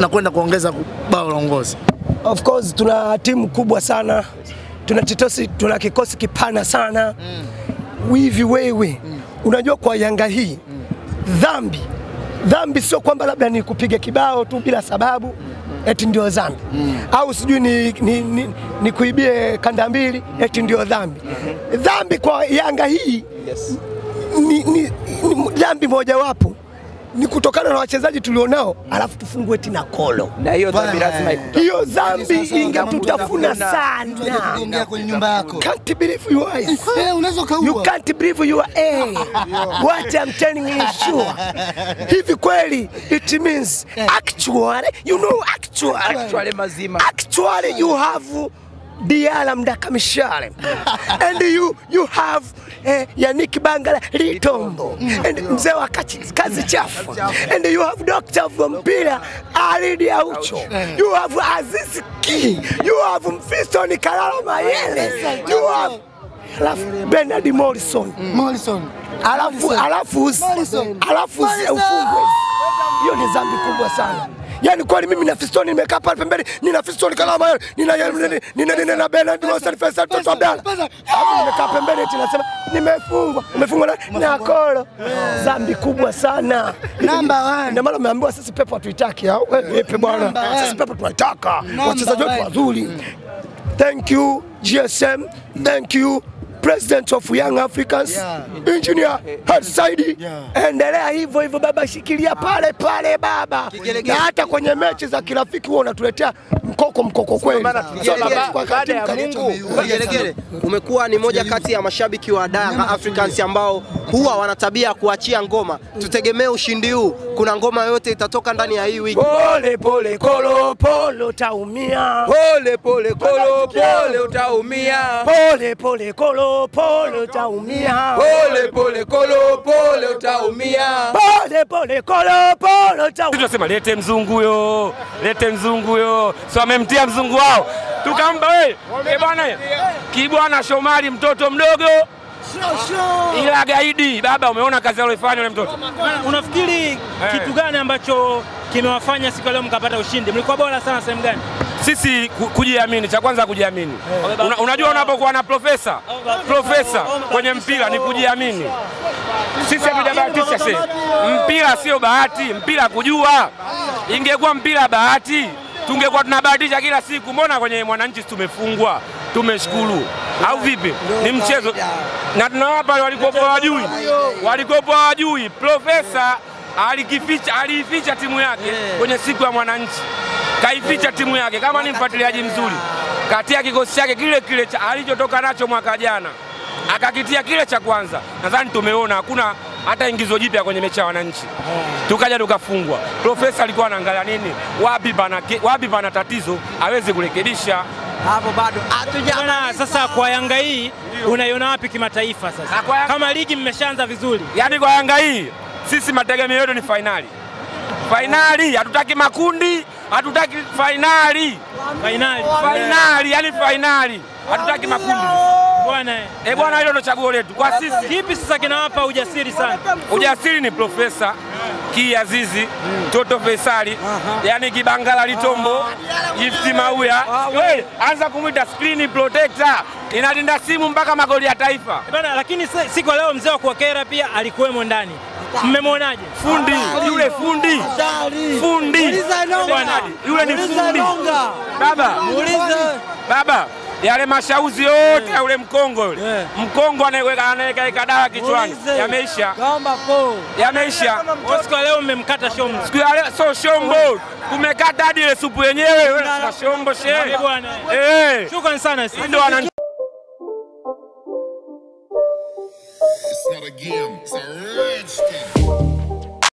na kwenda kuongeza bao la uongozi. Of course tuna timu kubwa sana. Tuna kikosi kipana sana. Wivi wewe. Unajua kwa Yanga hii dhambi sio kwamba labda ni kupiga kibao tu bila sababu eti ndio dhambi, au sijui ni kuibia kanda mbili eti ndio dhambi. Dhambi kwa Yanga hii ni dhambi moja wapo ni kutokana na wachezaji tulionao, alafu tufungue tena kolo. Na hiyo dhambi lazima ikutafune. Hiyo dhambi ingetutafuna sana. Tunaongea kwenye nyumba yako. Can't believe your eyes. Unaweza kaua. You can't believe your eyes. What I'm telling you is sure. Hivi kweli it means actually, you know actually mazima. Actually you have Diala Mdakamishale and you have Yannick Bangala Ritombo and Mzee wa Kazi Chafu and you have Dr. Vumpila Aridi Aucho, you have Azizi Ki, you have Mfisto Nikalalo Mayele, you have Bernard Morrison alafu ufungwe. Hiyo ni dhambi kubwa sana. Yani kwani mimi na Fistoni nimekaa pale pembeni, nina Fistoni Kalama, nina Bernard Morrison Fesari Toto Fesari. Hapo nimekaa pembeni tunasema nimefungwa na kolo. Dhambi kubwa sana. Namba 1. Ndio maana umeambiwa sisi pepo hatuitaki au pepo bwana. Sisi pepo tunaitaka. Wachezaji wetu wazuri. Thank you GSM. Thank you President of Young Africans, Engineer Harsidi, endelea hivyo hivyo baba, shikilia pale pale baba. Na hata kwenye mechi za kirafiki wao unatuletea mkoko kweli. Sio baba, baada ya Mungu Gelegele umekuwa ni moja kati ya mashabiki wa Young Africans ambao huwa wana tabia kuachia ngoma. Tutegemee ushindi huu. Kuna ngoma yote itatoka ndani ya hii wiki. Pole pole kolo polo taumia. Pole pole kolo polo taumia. Pole pole kolo polo taumia. Pole pole kolo polo taumia. Pole pole kolo polo taumia. Tunasema lete mzungu huyo, lete mzungu huyo. Sio amemtia mzungu wao. Tukampa wewe. E bwana, Kibwana Shomari mtoto mdogo. Ila gaidi baba, umeona kazi aliyofanya yule mtoto. Unafikiri kitu gani ambacho kimewafanya siku leo mkapata ushindi? Mlikuwa bora sana sehemu gani? Sisi kujiamini, cha kwanza kujiamini. Unajua unapokuwa na profesa kwenye mpira ni kujiamini. Sisi hatujabahatisha sasa. Mpira sio bahati, mpira kujua. Ingekuwa mpira bahati, tungekuwa tunabahatisha kila siku. Mbona kwenye Mwananchi tumefungwa? Tumeshukuru. Au vipi? Ni mchezo. Na tunawapa walikopo hawajui. Profesa aliificha timu yake kwenye siku ya Mwananchi. Kaificha timu yake kama ni mfuatiliaji mzuri. Katia kikosi chake kile kile alichotoka nacho mwaka jana. Akakitia kile cha kwanza. Nadhani tumeona hakuna hata ingizo jipya kwenye mechi ya Wananchi. Tukaja tukafungwa. Profesa alikuwa anaangalia nini? Wapi pana tatizo aweze kurekebisha. Hapo bado hatujaona. Sasa kwa Yanga hii unaiona wapi kimataifa sasa? Kama ligi mmeshaanza vizuri. Yaani kwa Yanga hii sisi mategemeo yetu ni finali. Finali, hatutaki makundi, hatutaki finali, yani finali. Hatutaki makundi. Bwana, bwana hilo ndo chaguo letu. Kwa sisi kipi sasa kinawapa ujasiri sana? Ujasiri ni Profesa Kiki Azizi, Toto Fesari, yani Kibangala Ritombo, Jifti Mauya. Wewe anza kumuita screen protector. Inalinda simu mpaka magoli ya taifa. Bwana, lakini siku leo mzee wa kuwakera pia alikuwemo ndani. Mmemoonaje? Fundi. Yule ni fundi. Baba, muulize. Baba, yale mashauzi yote yule Mkongo yule. Mkongo anaweka dawa kichwani. Yameisha. Kaomba po. Yameisha. Siku leo mmemkata shombo. Siku leo sio shombo. Tumekata hadi ile supu yenyewe wewe na shombo shehe. Shukrani sana sisi. It's not a game, it's a rich game.